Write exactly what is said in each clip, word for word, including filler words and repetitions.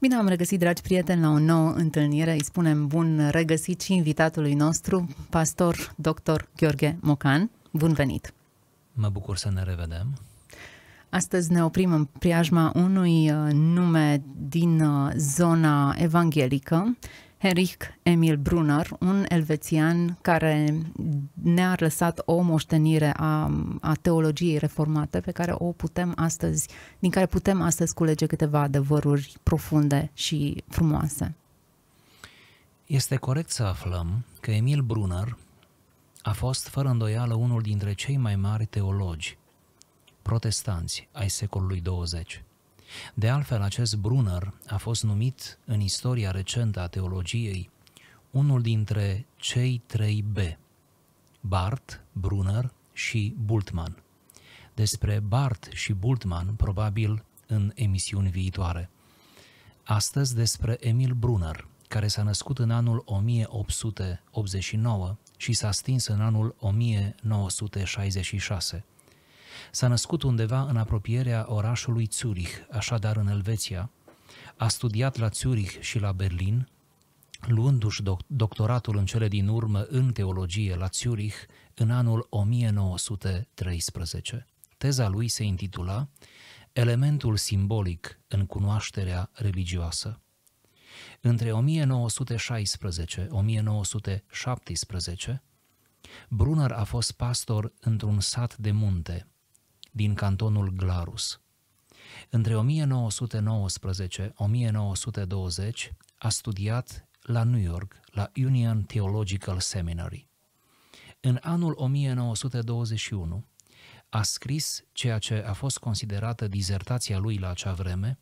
Bine am regăsit, dragi prieteni, la o nouă întâlnire. Îi spunem bun regăsit și invitatului nostru, pastor doctor Gheorghe Mocan. Bun venit! Mă bucur să ne revedem. Astăzi ne oprim în preajma unui nume din zona evanghelică, Henric Emil Brunner, un elvețian care ne-a lăsat o moștenire a, a teologiei reformate pe care o putem astăzi, din care putem astăzi culege câteva adevăruri profunde și frumoase. Este corect să aflăm că Emil Brunner a fost fără îndoială unul dintre cei mai mari teologi protestanți ai secolului douăzeci. De altfel, acest Brunner a fost numit în istoria recentă a teologiei unul dintre cei trei B, Barth, Brunner și Bultmann. Despre Barth și Bultmann, probabil în emisiuni viitoare. Astăzi despre Emil Brunner, care s-a născut în anul o mie opt sute optzeci și nouă și s-a stins în anul o mie nouă sute șaizeci și șase. S-a născut undeva în apropierea orașului Zürich, așadar în Elveția, a studiat la Zürich și la Berlin, luându-și doctoratul în cele din urmă în teologie la Zürich în anul o mie nouă sute treisprezece. Teza lui se intitula Elementul simbolic în cunoașterea religioasă. Între o mie nouă sute șaisprezece - o mie nouă sute șaptesprezece, Brunner a fost pastor într-un sat de munte din cantonul Glarus. Între o mie nouă sute nouăsprezece - o mie nouă sute douăzeci a studiat la New York, la Union Theological Seminary. În anul o mie nouă sute douăzeci și unu a scris ceea ce a fost considerată dizertația lui la acea vreme,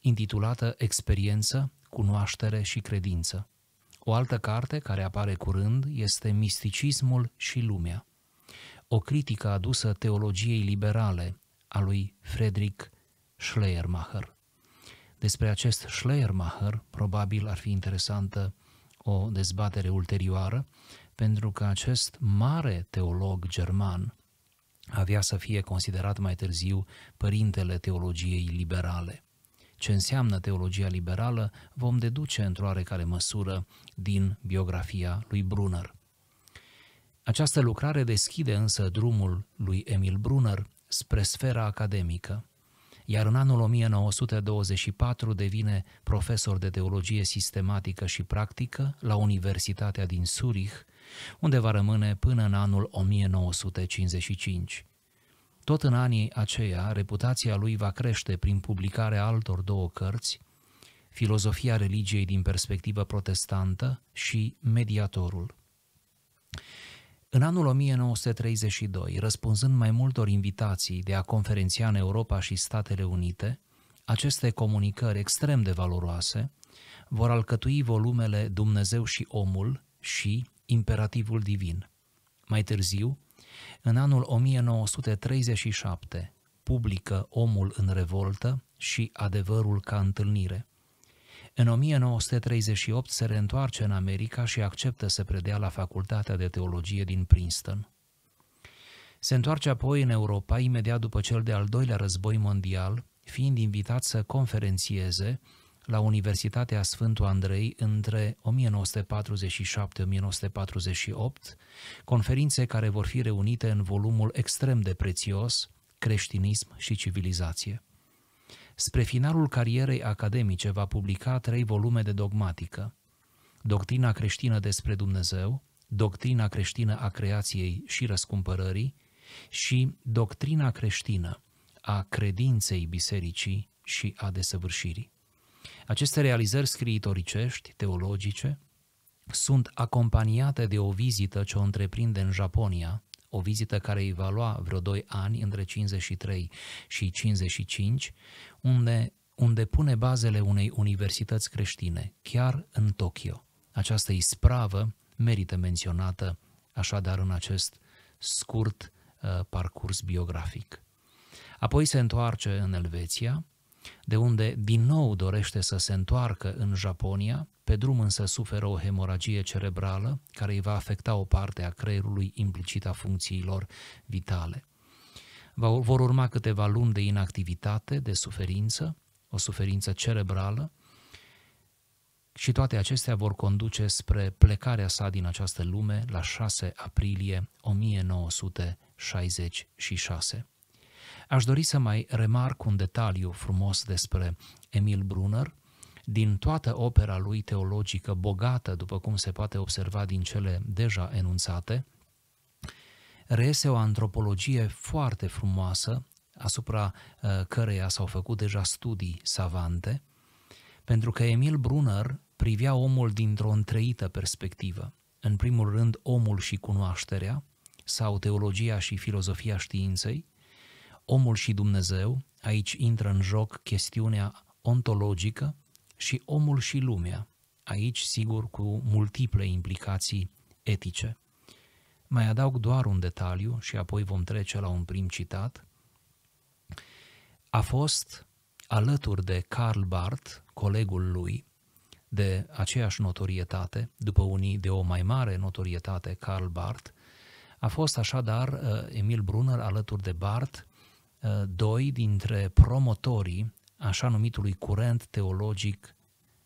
intitulată Experiență, cunoaștere și credință. O altă carte care apare curând este Misticismul și lumea, o critică adusă teologiei liberale a lui Friedrich Schleiermacher. Despre acest Schleiermacher probabil ar fi interesantă o dezbatere ulterioară, pentru că acest mare teolog german avea să fie considerat mai târziu părintele teologiei liberale. Ce înseamnă teologia liberală vom deduce într-o oarecare măsură din biografia lui Brunner. Această lucrare deschide însă drumul lui Emil Brunner spre sfera academică, iar în anul o mie nouă sute douăzeci și patru devine profesor de teologie sistematică și practică la Universitatea din Zürich, unde va rămâne până în anul o mie nouă sute cincizeci și cinci. Tot în anii aceia, reputația lui va crește prin publicarea altor două cărți, Filozofia religiei din perspectivă protestantă și Mediatorul. În anul o mie nouă sute treizeci și doi, răspunzând mai multor invitații de a conferenția în Europa și Statele Unite, aceste comunicări extrem de valoroase vor alcătui volumele Dumnezeu și omul și Imperativul divin. Mai târziu, în anul o mie nouă sute treizeci și șapte, publică Omul în revoltă și Adevărul ca întâlnire. În o mie nouă sute treizeci și opt se reîntoarce în America și acceptă să predea la Facultatea de Teologie din Princeton. Se întoarce apoi în Europa imediat după cel de-al doilea război mondial, fiind invitat să conferențieze la Universitatea Sfântul Andrei între o mie nouă sute patruzeci și șapte - o mie nouă sute patruzeci și opt, conferințe care vor fi reunite în volumul extrem de prețios, Creștinism și civilizație. Spre finalul carierei academice va publica trei volume de dogmatică, Doctrina creștină despre Dumnezeu, Doctrina creștină a creației și răscumpărării și Doctrina creștină a credinței bisericii și a desăvârșirii. Aceste realizări scriitoricești, teologice, sunt acompaniate de o vizită ce o întreprinde în Japonia, o vizită care îi va lua vreo doi ani, între cincizeci și trei și cincizeci și cinci, unde, unde pune bazele unei universități creștine, chiar în Tokyo. Această ispravă merită menționată, așadar, în acest scurt uh, parcurs biografic. Apoi se întoarce în Elveția, de unde din nou dorește să se întoarcă în Japonia, pe drum însă suferă o hemoragie cerebrală care îi va afecta o parte a creierului, implicit a funcțiilor vitale. Vor urma câteva luni de inactivitate, de suferință, o suferință cerebrală, Și toate acestea vor conduce spre plecarea sa din această lume la șase aprilie o mie nouă sute șaizeci și șase. Aș dori să mai remarc un detaliu frumos despre Emil Brunner. Din toată opera lui teologică bogată, după cum se poate observa din cele deja enunțate, reiese o antropologie foarte frumoasă, asupra căreia s-au făcut deja studii savante, pentru că Emil Brunner privea omul dintr-o întreită perspectivă. În primul rând, omul și cunoașterea, sau teologia și filozofia științei, omul și Dumnezeu, aici intră în joc chestiunea ontologică, și omul și lumea, aici sigur cu multiple implicații etice. Mai adaug doar un detaliu și apoi vom trece la un prim citat. A fost alături de Karl Barth, colegul lui, de aceeași notorietate, după unii de o mai mare notorietate, Karl Barth, a fost așadar Emil Brunner alături de Barth, doi dintre promotorii așa numitului curent teologic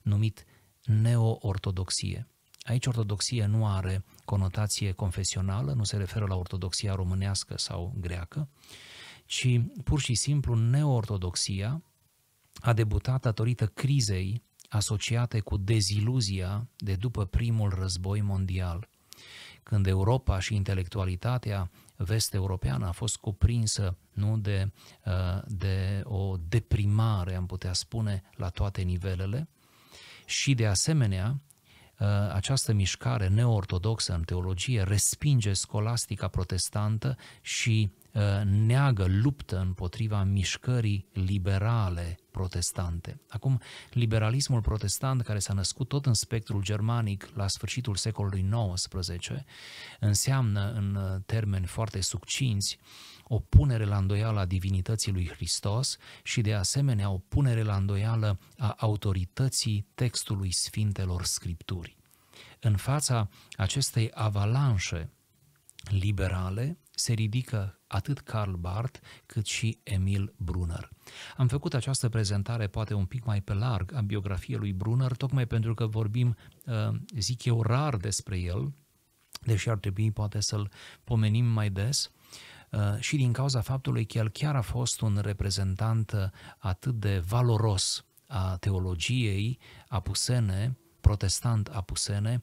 numit neo-ortodoxie. Aici ortodoxie nu are conotație confesională, nu se referă la ortodoxia românească sau greacă, ci pur și simplu neo-ortodoxia a debutat datorită crizei asociate cu deziluzia de după primul război mondial, când Europa și intelectualitatea vest-europeană a fost cuprinsă nu de, de o deprimare, am putea spune, la toate nivelele, și de asemenea această mișcare neortodoxă în teologie respinge scolastica protestantă și neagă, luptă împotriva mișcării liberale protestante. Acum, liberalismul protestant, care s-a născut tot în spectrul germanic la sfârșitul secolului nouăsprezece, înseamnă, în termeni foarte succinți, o punere la îndoială a divinității lui Hristos și, de asemenea, o punere la îndoială a autorității textului Sfintelor Scripturi. În fața acestei avalanșe liberale se ridică atât Karl Barth cât și Emil Brunner. Am făcut această prezentare poate un pic mai pe larg a biografiei lui Brunner, tocmai pentru că vorbim, zic eu, rar despre el, deși ar trebui poate să-l pomenim mai des, și din cauza faptului că el chiar a fost un reprezentant atât de valoros a teologiei apusene, protestant apusene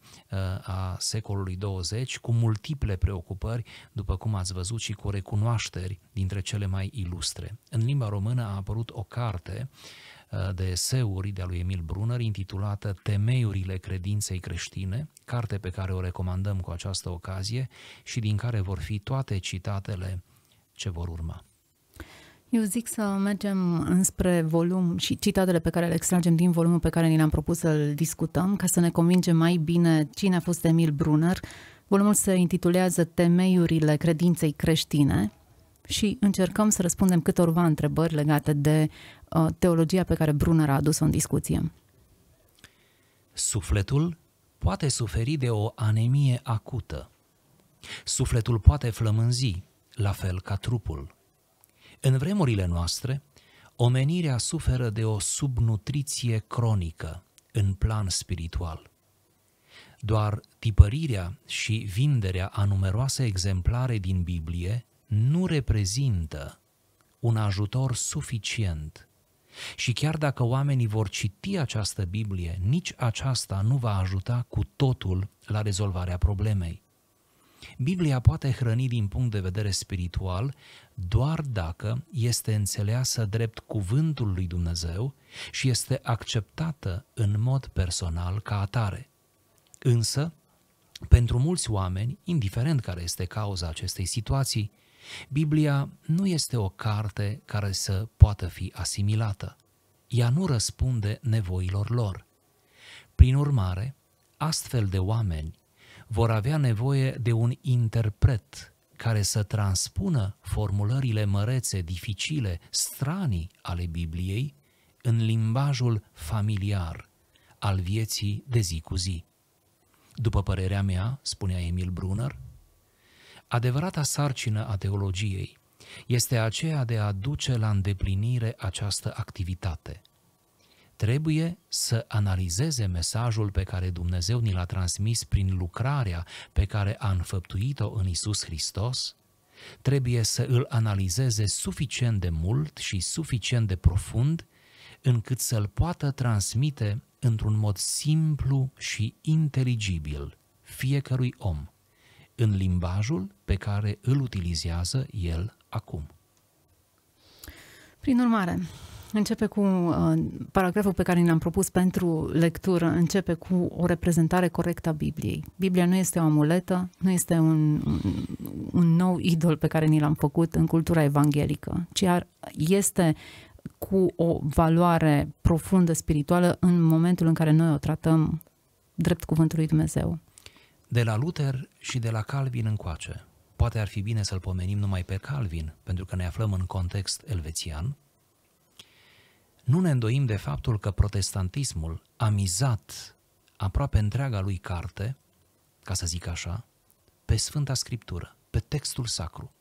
a secolului douăzeci, cu multiple preocupări, după cum ați văzut, și cu recunoașteri dintre cele mai ilustre. În limba română a apărut o carte de eseuri de-a lui Emil Brunner intitulată Temeiurile credinței creștine, carte pe care o recomandăm cu această ocazie și din care vor fi toate citatele ce vor urma. Eu zic să mergem înspre volum și citatele pe care le extragem din volumul pe care ni l-am propus să-l discutăm, ca să ne convingem mai bine cine a fost Emil Brunner. Volumul se intitulează Temeiurile credinței creștine și încercăm să răspundem câtorva întrebări legate de uh, teologia pe care Brunner a adus-o în discuție. Sufletul poate suferi de o anemie acută. Sufletul poate flămânzi, la fel ca trupul. În vremurile noastre, omenirea suferă de o subnutriție cronică în plan spiritual. Doar tipărirea și vinderea a numeroase exemplare din Biblie nu reprezintă un ajutor suficient și chiar dacă oamenii vor citi această Biblie, nici aceasta nu va ajuta cu totul la rezolvarea problemei. Biblia poate hrăni din punct de vedere spiritual doar dacă este înțeleasă drept cuvântul lui Dumnezeu și este acceptată în mod personal ca atare. Însă, pentru mulți oameni, indiferent care este cauza acestei situații, Biblia nu este o carte care să poată fi asimilată. Ea nu răspunde nevoilor lor. Prin urmare, astfel de oameni vor avea nevoie de un interpret care să transpună formulările mărețe, dificile, stranii ale Bibliei în limbajul familiar al vieții de zi cu zi. După părerea mea, spunea Emil Brunner, adevărata sarcină a teologiei este aceea de a duce la îndeplinire această activitate. trebuie să analizeze mesajul pe care Dumnezeu ni l-a transmis prin lucrarea pe care a înfăptuit-o în Iisus Hristos, trebuie să îl analizeze suficient de mult și suficient de profund, încât să-l poată transmite într-un mod simplu și inteligibil fiecărui om, în limbajul pe care îl utilizează el acum. Prin urmare, începe cu uh, paragraful pe care l-am propus pentru lectură, începe cu o reprezentare corectă a Bibliei. Biblia nu este o amuletă, nu este un, un, un nou idol pe care ni l-am făcut în cultura evanghelică, ci ar, este cu o valoare profundă spirituală în momentul în care noi o tratăm drept cuvântul lui Dumnezeu. De la Luther și de la Calvin încoace. Poate ar fi bine să-l pomenim numai pe Calvin, pentru că ne aflăm în context elvețian. Nu ne îndoim de faptul că protestantismul a mizat aproape întreaga lui carte, ca să zic așa, pe Sfânta Scriptură, pe textul sacru.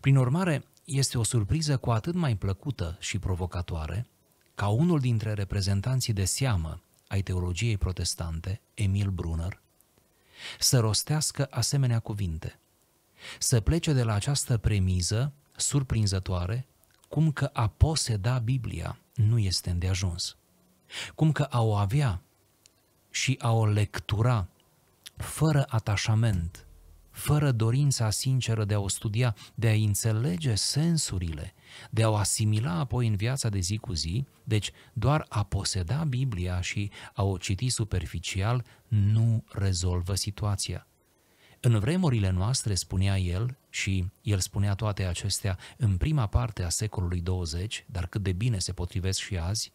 Prin urmare, este o surpriză cu atât mai plăcută și provocatoare ca unul dintre reprezentanții de seamă ai teologiei protestante, Emil Brunner, să rostească asemenea cuvinte, să plece de la această premiză surprinzătoare, cum că a poseda Biblia nu este îndeajuns, cum că a o avea și a o lectura fără atașament, fără dorința sinceră de a o studia, de a înțelege sensurile, de a o asimila apoi în viața de zi cu zi, deci doar a poseda Biblia și a o citi superficial nu rezolvă situația. În vremurile noastre, spunea el, și el spunea toate acestea în prima parte a secolului douăzeci, dar cât de bine se potrivesc și azi,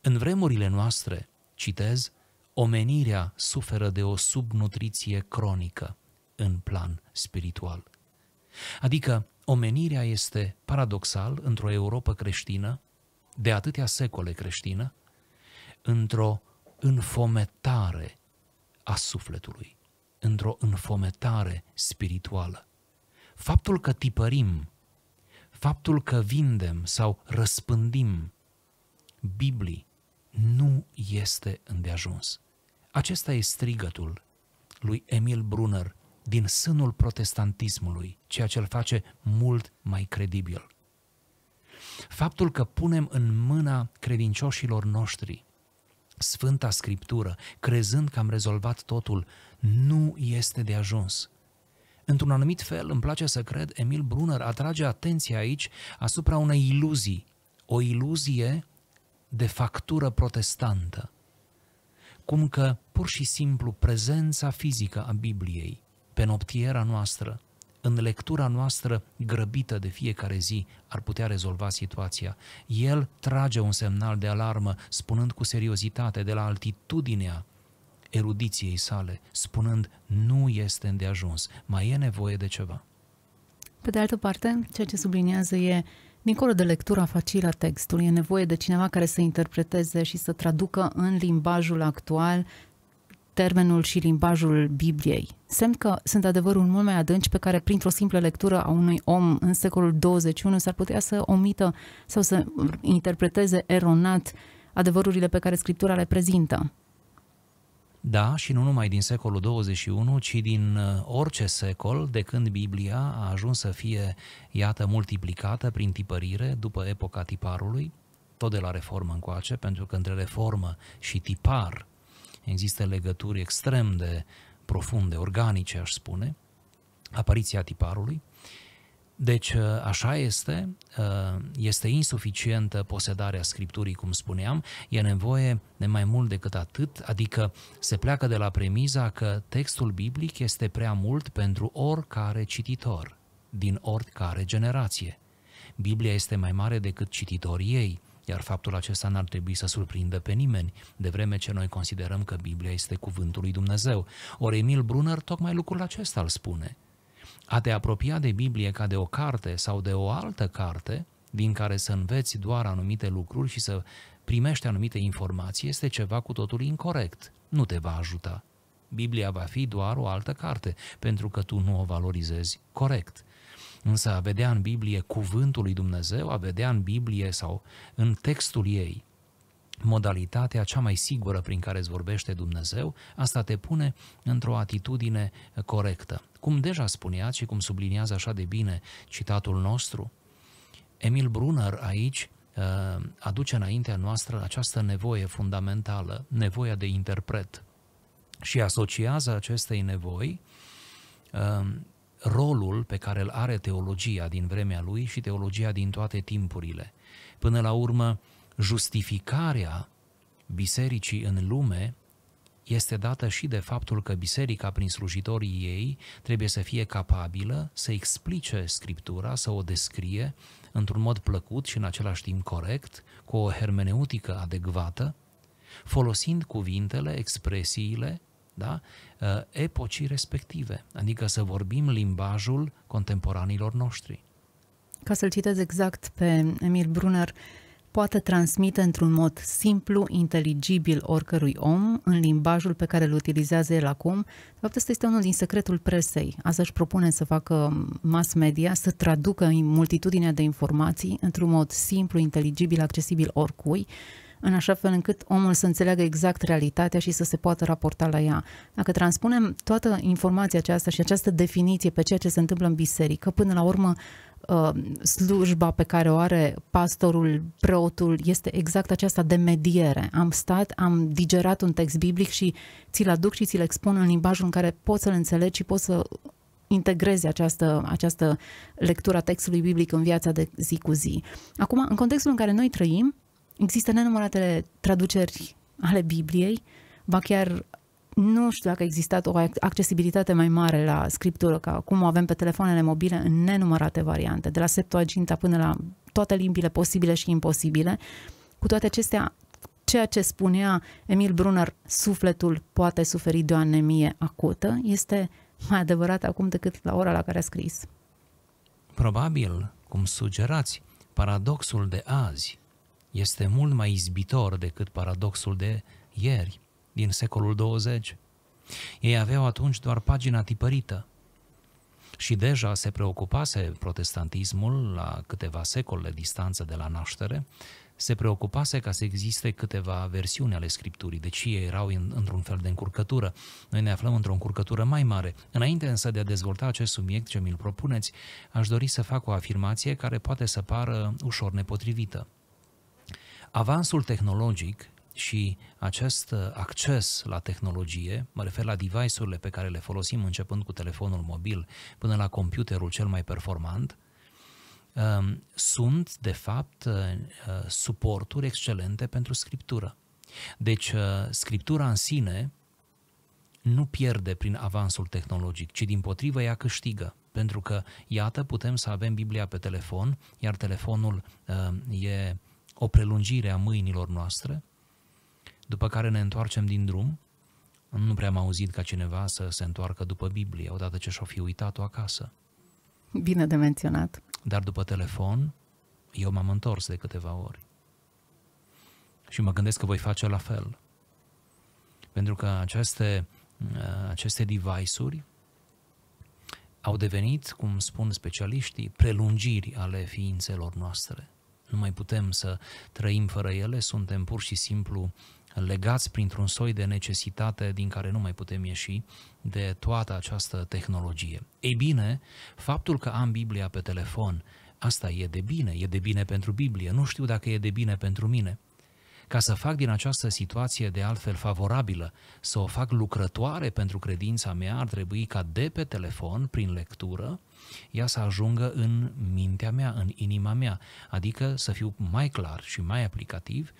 în vremurile noastre, citez, omenirea suferă de o subnutriție cronică în plan spiritual. Adică omenirea este, paradoxal, într-o Europa creștină, de atâtea secole creștină, într-o înfometare a sufletului, într-o înfometare spirituală. Faptul că tipărim, faptul că vindem sau răspândim Biblii nu este îndeajuns. Acesta e strigătul lui Emil Brunner din sânul protestantismului, ceea ce îl face mult mai credibil. Faptul că punem în mâna credincioșilor noștri Sfânta Scriptură, crezând că am rezolvat totul, nu este de ajuns. Într-un anumit fel, îmi place să cred, Emil Brunner atrage atenția aici asupra unei iluzii, o iluzie de factură protestantă, cum că pur și simplu prezența fizică a Bibliei pe noptiera noastră, în lectura noastră grăbită de fiecare zi, ar putea rezolva situația. El trage un semnal de alarmă, spunând cu seriozitate de la altitudinea erudiției sale, spunând nu este îndeajuns, mai e nevoie de ceva. Pe de altă parte, ceea ce subliniază e, dincolo de lectura facilă a textului, e nevoie de cineva care să interpreteze și să traducă în limbajul actual termenul și limbajul Bibliei. Semn că sunt adevăruri mult mai adânci pe care printr-o simplă lectură a unui om în secolul douăzeci și unu s-ar putea să omită sau să interpreteze eronat adevărurile pe care Scriptura le prezintă. Da, și nu numai din secolul douăzeci și unu, ci din orice secol, de când Biblia a ajuns să fie, iată, multiplicată prin tipărire după epoca tiparului, tot de la Reformă încoace, pentru că între Reformă și tipar există legături extrem de profunde, organice, aș spune, apariția tiparului. Deci așa este, este insuficientă posedarea Scripturii, cum spuneam, e nevoie de mai mult decât atât, adică se pleacă de la premiza că textul biblic este prea mult pentru oricare cititor, din oricare generație. Biblia este mai mare decât cititorii ei, iar faptul acesta n-ar trebui să surprindă pe nimeni, de vreme ce noi considerăm că Biblia este cuvântul lui Dumnezeu. Ori Emil Brunner tocmai lucrul acesta îl spune. A te apropia de Biblie ca de o carte sau de o altă carte, din care să înveți doar anumite lucruri și să primești anumite informații, este ceva cu totul incorect. Nu te va ajuta. Biblia va fi doar o altă carte, pentru că tu nu o valorizezi corect. Însă a vedea în Biblie cuvântul lui Dumnezeu, a vedea în Biblie sau în textul ei modalitatea cea mai sigură prin care îți vorbește Dumnezeu, asta te pune într-o atitudine corectă. Cum deja spuneați și cum subliniază așa de bine citatul nostru, Emil Brunner aici aduce înaintea noastră această nevoie fundamentală, nevoia de interpret, și asociază acestei nevoi rolul pe care îl are teologia din vremea lui și teologia din toate timpurile. Până la urmă, justificarea bisericii în lume este dată și de faptul că biserica, prin slujitorii ei, trebuie să fie capabilă să explice Scriptura, să o descrie într-un mod plăcut și în același timp corect, cu o hermeneutică adecvată, folosind cuvintele, expresiile, da, epocii respective, adică să vorbim limbajul contemporanilor noștri. Ca să-l citez exact pe Emil Brunner, poate transmite într-un mod simplu, inteligibil oricărui om, în limbajul pe care îl utilizează el acum. De fapt, ăsta este unul din secretul presei. Asta își propune să facă mass media, să traducă multitudinea de informații într-un mod simplu, inteligibil, accesibil oricui, în așa fel încât omul să înțeleagă exact realitatea și să se poată raporta la ea. Dacă transpunem toată informația aceasta și această definiție pe ceea ce se întâmplă în biserică, până la urmă slujba pe care o are pastorul, preotul, este exact aceasta de mediere. Am stat, am digerat un text biblic și ți-l aduc și ți-l expun în limbajul în care poți să-l înțelegi și poți să integrezi această, această lectură a textului biblic în viața de zi cu zi. Acum, în contextul în care noi trăim, există nenumărate traduceri ale Bibliei, ba chiar nu știu dacă a existat o accesibilitate mai mare la scriptură, ca acum o avem pe telefoanele mobile în nenumărate variante, de la Septuaginta până la toate limbile posibile și imposibile. Cu toate acestea, ceea ce spunea Emil Brunner, sufletul poate suferi de o anemie acută, este mai adevărat acum decât la ora la care a scris. Probabil, cum sugerați, paradoxul de azi este mult mai izbitor decât paradoxul de ieri, din secolul douăzeci. Ei aveau atunci doar pagina tipărită și deja se preocupase protestantismul, la câteva secole distanță de la naștere, se preocupase ca să existe câteva versiuni ale Scripturii, deci ei erau în, într-un fel de încurcătură. Noi ne aflăm într-o încurcătură mai mare. Înainte însă de a dezvolta acest subiect ce mi-l propuneți, aș dori să fac o afirmație care poate să pară ușor nepotrivită. Avansul tehnologic și acest acces la tehnologie, mă refer la device-urile pe care le folosim începând cu telefonul mobil până la computerul cel mai performant, sunt de fapt suporturi excelente pentru Scriptură. Deci Scriptura în sine nu pierde prin avansul tehnologic, ci dimpotrivă ea câștigă. Pentru că, iată, putem să avem Biblia pe telefon, iar telefonul e o prelungire a mâinilor noastre, după care ne întoarcem din drum. Nu prea am auzit ca cineva să se întoarcă după Biblie, odată ce și-o fi uitat-o acasă. Bine de menționat. Dar după telefon, eu m-am întors de câteva ori. Și mă gândesc că voi face la fel. Pentru că aceste, aceste device-uri au devenit, cum spun specialiștii, prelungiri ale ființelor noastre. Nu mai putem să trăim fără ele, suntem pur și simplu legați printr-un soi de necesitate din care nu mai putem ieși, de toată această tehnologie. Ei bine, faptul că am Biblia pe telefon, asta e de bine, e de bine pentru Biblie, nu știu dacă e de bine pentru mine. Ca să fac din această situație de altfel favorabilă, să o fac lucrătoare pentru credința mea, ar trebui ca de pe telefon, prin lectură, ea să ajungă în mintea mea, în inima mea, adică să fiu mai clar și mai aplicativ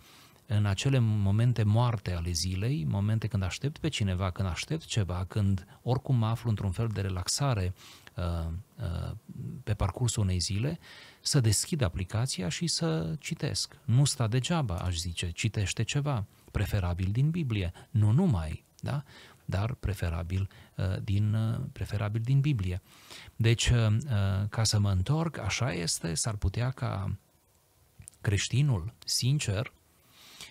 în acele momente moarte ale zilei, momente când aștept pe cineva, când aștept ceva, când oricum mă aflu într-un fel de relaxare uh, uh, pe parcursul unei zile, să deschid aplicația și să citesc. Nu sta degeaba, aș zice, citește ceva, preferabil din Biblie, nu numai, da? Dar preferabil din, preferabil din Biblie. Deci, ca să mă întorc, așa este, s-ar putea ca creștinul sincer,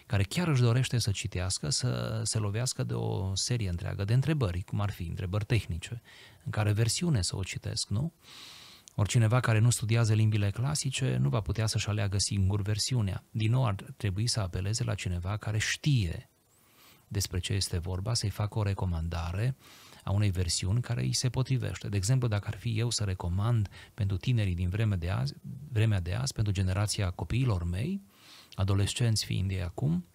care chiar își dorește să citească, să se lovească de o serie întreagă de întrebări, cum ar fi întrebări tehnice, în care versiune să o citesc, nu? Oricineva care nu studiază limbile clasice nu va putea să-și aleagă singur versiunea. Din nou ar trebui să apeleze la cineva care știe despre ce este vorba, să-i facă o recomandare a unei versiuni care îi se potrivește. De exemplu, dacă ar fi eu să recomand pentru tinerii din vremea de azi, vremea de azi pentru generația copiilor mei, adolescenți fiind ei acum,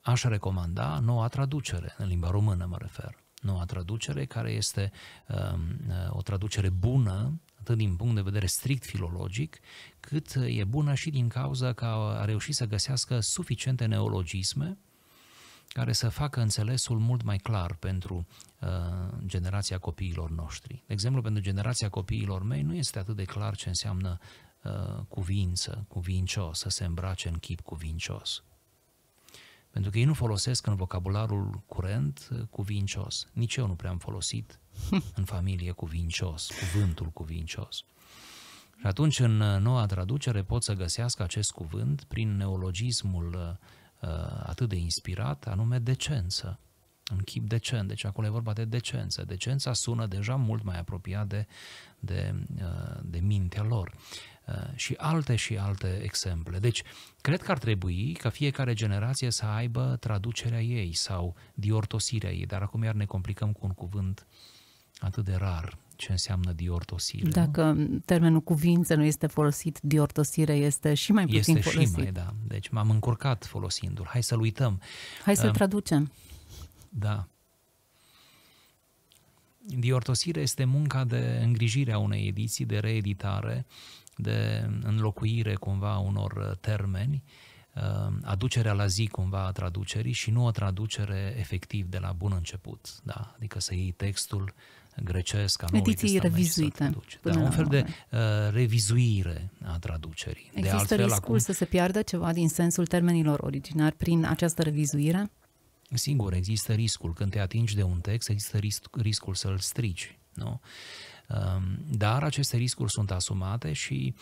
aș recomanda Noua Traducere, în limba română mă refer. Noua Traducere, care este o traducere bună, atât din punct de vedere strict filologic, cât e bună și din cauza că a reușit să găsească suficiente neologisme care să facă înțelesul mult mai clar pentru uh, generația copiilor noștri. De exemplu, pentru generația copiilor mei nu este atât de clar ce înseamnă uh, cuvință, cuvincios, să se îmbrace în chip cuvincios. Pentru că ei nu folosesc în vocabularul curent uh, cuvincios. Nici eu nu prea am folosit în familie cuvincios, cuvântul cuvincios. Și atunci, în uh, Noua Traducere, pot să găsească acest cuvânt prin neologismul uh, atât de inspirat, anume decență, în chip decent. Deci acolo e vorba de decență. Decența sună deja mult mai apropiat de, de, de mintea lor. Și alte și alte exemple. Deci, cred că ar trebui ca fiecare generație să aibă traducerea ei sau diortosirea ei, dar acum iar ne complicăm cu un cuvânt atât de rar. Ce înseamnă diortosire? Dacă nu? Termenul cuvință nu este folosit, diortosire este și mai puțin este folosit. Este și mai, da. Deci m-am încurcat folosindu-l. Hai să-l uităm. Hai să-l uh, traducem. Da. Diortosire este munca de îngrijire a unei ediții, de reeditare, de înlocuire cumva a unor termeni, uh, aducerea la zi cumva a traducerii și nu o traducere efectiv de la bun început. Da? Adică să iei textul grecesc, a Noului Testament, da, un fel de uh, revizuire a traducerii. Există de altfel, riscul acum, să se piardă ceva din sensul termenilor originari prin această revizuire? Singur, există riscul. Când te atingi de un text, există risc, riscul să-l strici. Nu? Uh, dar aceste riscuri sunt asumate și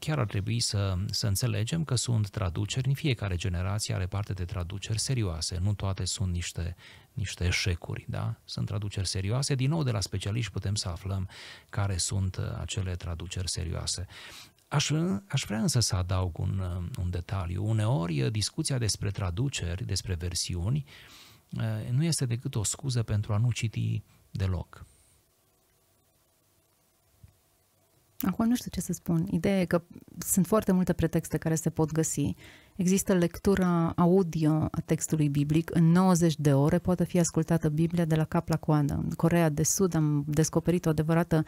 chiar ar trebui să, să înțelegem că sunt traduceri, în fiecare generație are parte de traduceri serioase, nu toate sunt niște, niște eșecuri, da? Sunt traduceri serioase, din nou de la specialiști putem să aflăm care sunt acele traduceri serioase. Aș, aș vrea însă să adaug un, un detaliu, uneori discuția despre traduceri, despre versiuni, nu este decât o scuză pentru a nu citi deloc. Acum nu știu ce să spun. Ideea e că sunt foarte multe pretexte care se pot găsi. Există lectura audio a textului biblic. În nouăzeci de ore poate fi ascultată Biblia de la cap la coadă. În Coreea de Sud am descoperit o adevărată,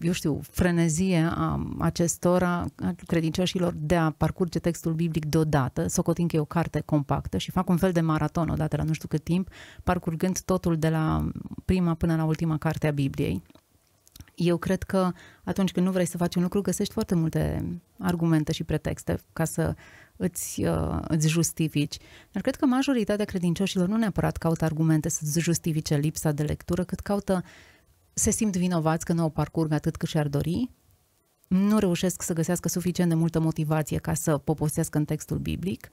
eu știu, frenezie a acestora, a credincioșilor, de a parcurge textul biblic deodată, socotind că e o carte compactă și fac un fel de maraton odată la nu știu cât timp, parcurgând totul de la prima până la ultima carte a Bibliei. Eu cred că atunci când nu vrei să faci un lucru, găsești foarte multe argumente și pretexte ca să îți, uh, îți justifici. Dar cred că majoritatea credincioșilor nu neapărat caută argumente să-ți justifice lipsa de lectură, cât caută, se simt vinovați că nu o parcurg atât cât și-ar dori, nu reușesc să găsească suficient de multă motivație ca să poposească în textul biblic.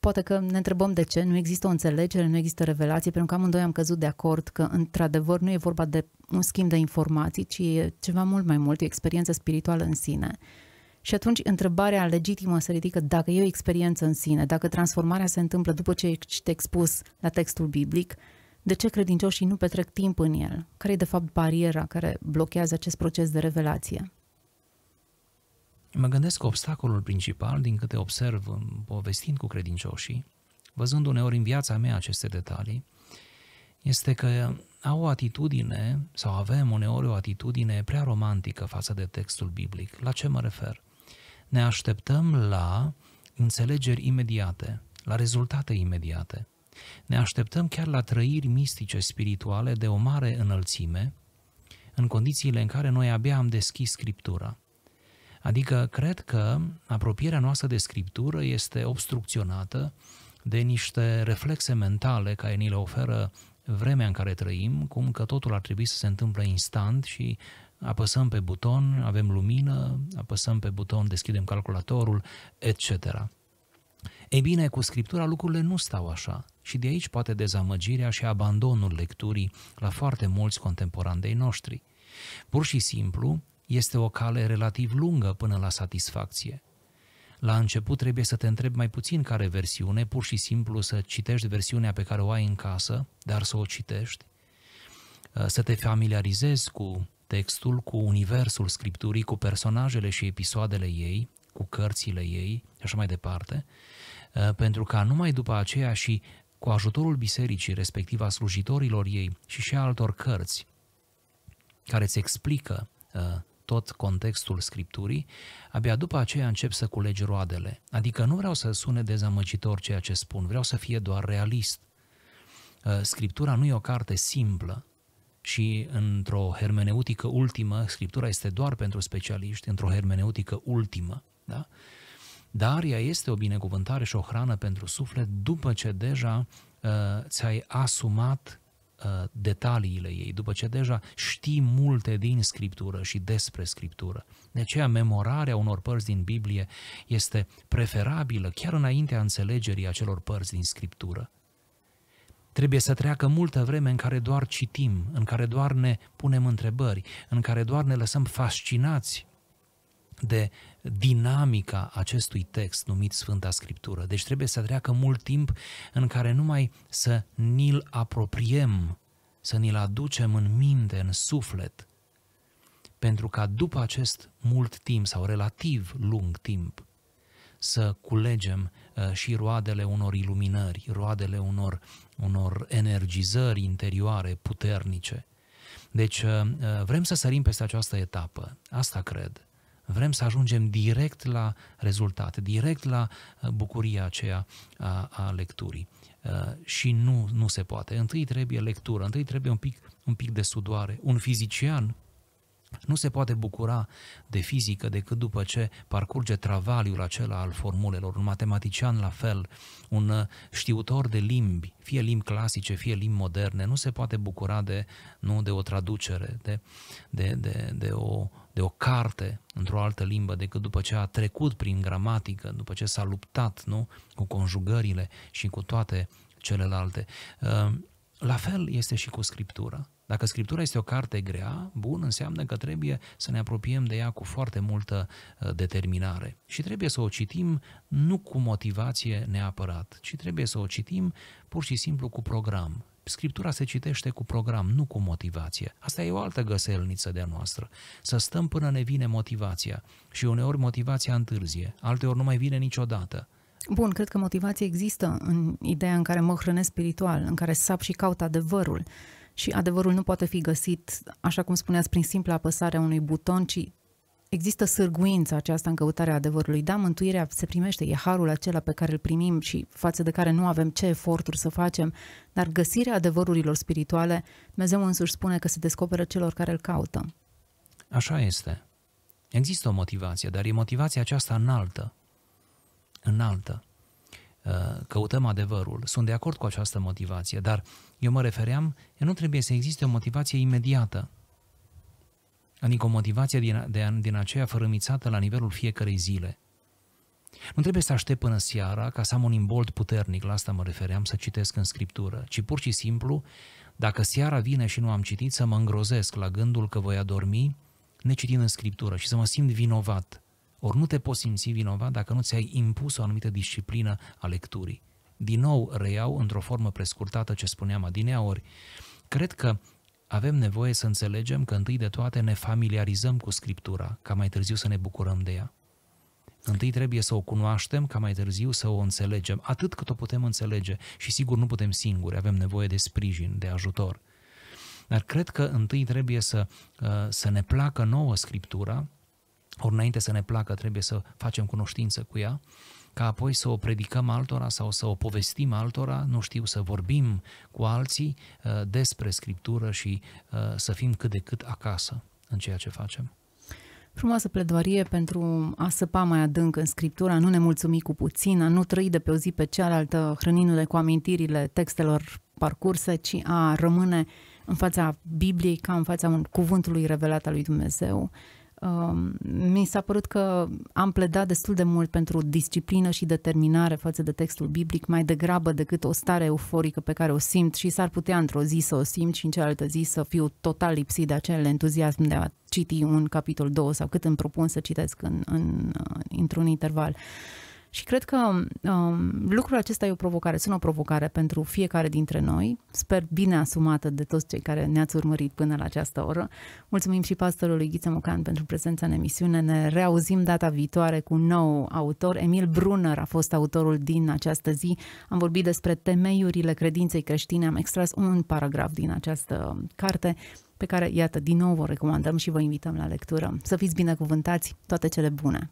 Poate că ne întrebăm de ce, nu există o înțelegere, nu există revelație, pentru că amândoi am căzut de acord că într-adevăr nu e vorba de un schimb de informații, ci e ceva mult mai mult, e experiența spirituală în sine. Și atunci întrebarea legitimă se ridică dacă e o experiență în sine, dacă transformarea se întâmplă după ce ești expus la textul biblic, de ce credincioșii nu petrec timp în el? Care e de fapt bariera care blochează acest proces de revelație? Mă gândesc că obstacolul principal, din câte observ povestind cu credincioșii, văzând uneori în viața mea aceste detalii, este că au o atitudine, sau avem uneori o atitudine prea romantică față de textul biblic. La ce mă refer? Ne așteptăm la înțelegeri imediate, la rezultate imediate. Ne așteptăm chiar la trăiri mistice, spirituale, de o mare înălțime, în condițiile în care noi abia am deschis Scriptura. Adică cred că apropierea noastră de Scriptură este obstrucționată de niște reflexe mentale care ni le oferă vremea în care trăim, cum că totul ar trebui să se întâmple instant și apăsăm pe buton, avem lumină, apăsăm pe buton, deschidem calculatorul, et cetera. Ei bine, cu Scriptura lucrurile nu stau așa și de aici poate dezamăgirea și abandonul lecturii la foarte mulți contemporani de-ai noștri. Pur și simplu, este o cale relativ lungă până la satisfacție. La început trebuie să te întrebi mai puțin care versiune, pur și simplu să citești versiunea pe care o ai în casă, dar să o citești, să te familiarizezi cu textul, cu universul Scripturii, cu personajele și episoadele ei, cu cărțile ei și așa mai departe, pentru ca numai după aceea și cu ajutorul bisericii, respectiv a slujitorilor ei și și a altor cărți care îți explică tot contextul Scripturii, abia după aceea încep să culegi roadele. Adică nu vreau să sune dezamăgitor ceea ce spun, vreau să fie doar realist. Scriptura nu e o carte simplă și într-o hermeneutică ultimă, Scriptura este doar pentru specialiști, într-o hermeneutică ultimă, da? Dar ea este o binecuvântare și o hrană pentru suflet după ce deja uh, ți-ai asumat uh, detaliile ei, după ce deja știi multe din Scriptură și despre Scriptură. De aceea memorarea unor părți din Biblie este preferabilă chiar înaintea înțelegerii acelor părți din Scriptură. Trebuie să treacă multă vreme în care doar citim, în care doar ne punem întrebări, în care doar ne lăsăm fascinați de dinamica acestui text numit Sfânta Scriptură. Deci trebuie să treacă mult timp în care numai să ni-l apropiem, să ni-l aducem în minte, în suflet, pentru ca după acest mult timp sau relativ lung timp să culegem și roadele unor iluminări, roadele unor, unor energizări interioare puternice. Deci vrem să sărim peste această etapă, asta cred. Vrem să ajungem direct la rezultat, direct la bucuria aceea a, a lecturii. Și nu, nu se poate. Întâi trebuie lectură, întâi trebuie un pic, un pic de sudoare. Un fizician nu se poate bucura de fizică decât după ce parcurge travaliul acela al formulelor. Un matematician la fel, un știutor de limbi, fie limbi clasice, fie limbi moderne, nu se poate bucura de, nu, de o traducere, de, de, de, de, o, de o carte într-o altă limbă decât după ce a trecut prin gramatică, după ce s-a luptat, nu, cu conjugările și cu toate celelalte. La fel este și cu Scriptura. Dacă Scriptura este o carte grea, bun, înseamnă că trebuie să ne apropiem de ea cu foarte multă determinare. Și trebuie să o citim nu cu motivație neapărat, ci trebuie să o citim pur și simplu cu program. Scriptura se citește cu program, nu cu motivație. Asta e o altă găselniță de-a noastră. Să stăm până ne vine motivația. Și uneori motivația întârzie, alteori nu mai vine niciodată. Bun, cred că motivația există în ideea în care mă hrănesc spiritual, în care sap și caut adevărul. Și adevărul nu poate fi găsit, așa cum spuneați, prin simpla apăsare a unui buton, ci există sârguința aceasta în căutarea adevărului. Da, mântuirea se primește, e harul acela pe care îl primim și față de care nu avem ce eforturi să facem, dar găsirea adevărurilor spirituale, Dumnezeu însuși spune că se descoperă celor care îl caută. Așa este. Există o motivație, dar e motivația aceasta înaltă. Înaltă. Căutăm adevărul. Sunt de acord cu această motivație, dar eu mă refeream, nu trebuie să existe o motivație imediată. Adică o motivație din, de, din aceea fărâmițată la nivelul fiecărei zile. Nu trebuie să aștept până seara ca să am un imbold puternic, la asta mă refeream, să citesc în Scriptură, ci pur și simplu, dacă seara vine și nu am citit, să mă îngrozesc la gândul că voi adormi necitind în Scriptură și să mă simt vinovat. Ori nu te poți simți vinovat dacă nu ți-ai impus o anumită disciplină a lecturii. Din nou reiau într-o formă prescurtată ce spuneam adineaori. Cred că avem nevoie să înțelegem că întâi de toate ne familiarizăm cu Scriptura, ca mai târziu să ne bucurăm de ea. Întâi trebuie să o cunoaștem, ca mai târziu să o înțelegem, atât cât o putem înțelege. Și sigur nu putem singuri, avem nevoie de sprijin, de ajutor. Dar cred că întâi trebuie să, să ne placă nouă Scriptura, ori înainte să ne placă trebuie să facem cunoștință cu ea, ca apoi să o predicăm altora sau să o povestim altora, nu știu, să vorbim cu alții despre Scriptură și să fim cât de cât acasă în ceea ce facem. Frumoasă pledoarie pentru a săpa mai adânc în Scriptura, nu ne mulțumi cu puțin, a nu trăi de pe o zi pe cealaltă, hrănindu-ne cu amintirile textelor parcurse, ci a rămâne în fața Bibliei ca în fața cuvântului revelat al lui Dumnezeu. mi s-a părut că am pledat destul de mult pentru disciplină și determinare față de textul biblic, mai degrabă decât o stare euforică pe care o simt și s-ar putea într-o zi să o simt și în cealaltă zi să fiu total lipsit de acel entuziasm de a citi un capitol, două sau cât îmi propun să citesc în, în, într-un interval. Și cred că um, lucrul acesta e o provocare, sună o provocare pentru fiecare dintre noi, sper bine asumată de toți cei care ne-ați urmărit până la această oră. Mulțumim și pastorului Gheorghe Mocan pentru prezența în emisiune, ne reauzim data viitoare cu un nou autor. Emil Brunner a fost autorul din această zi, am vorbit despre temeiurile credinței creștine, am extras un paragraf din această carte pe care, iată, din nou vă recomandăm și vă invităm la lectură. Să fiți binecuvântați, toate cele bune!